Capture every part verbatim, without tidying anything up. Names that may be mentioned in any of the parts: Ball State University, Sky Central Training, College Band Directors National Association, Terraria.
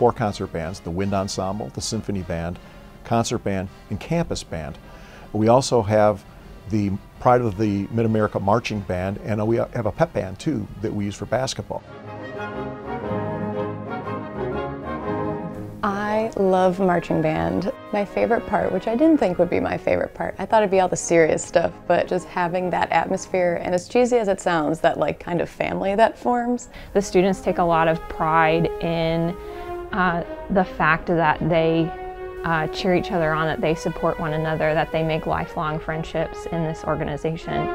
four concert bands, the Wind Ensemble, the Symphony Band, Concert Band, and Campus Band. We also have the Pride of the Mid-America Marching Band, and we have a pep band too that we use for basketball. I love marching band. My favorite part, which I didn't think would be my favorite part, I thought it'd be all the serious stuff, but just having that atmosphere, and as cheesy as it sounds, that like kind of family that forms. The students take a lot of pride in uh, the fact that they uh, cheer each other on, that they support one another, that they make lifelong friendships in this organization.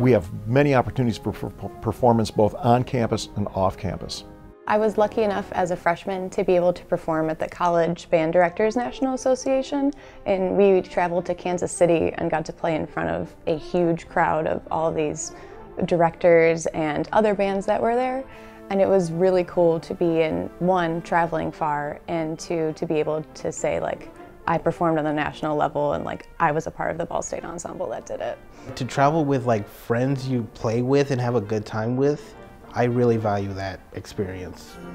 We have many opportunities for performance both on campus and off campus. I was lucky enough as a freshman to be able to perform at the College Band Directors National Association, and we traveled to Kansas City and got to play in front of a huge crowd of all these directors and other bands that were there. And it was really cool to be in, one, traveling far, and two, to be able to say like, I performed on the national level, and like I was a part of the Ball State Ensemble that did it. To travel with like friends you play with and have a good time with, I really value that experience. You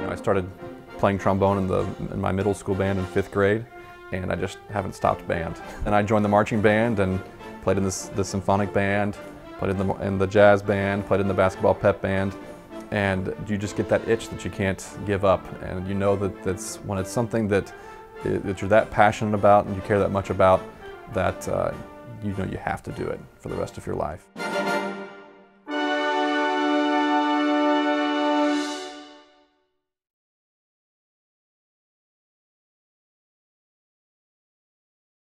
know, I started playing trombone in, the, in my middle school band in fifth grade, and I just haven't stopped band. And I joined the marching band and played in the, the symphonic band, played in the, in the jazz band, played in the basketball pep band. And you just get that itch that you can't give up, and you know that that's when it's something that that you're that passionate about and you care that much about, that uh, you know you have to do it for the rest of your life.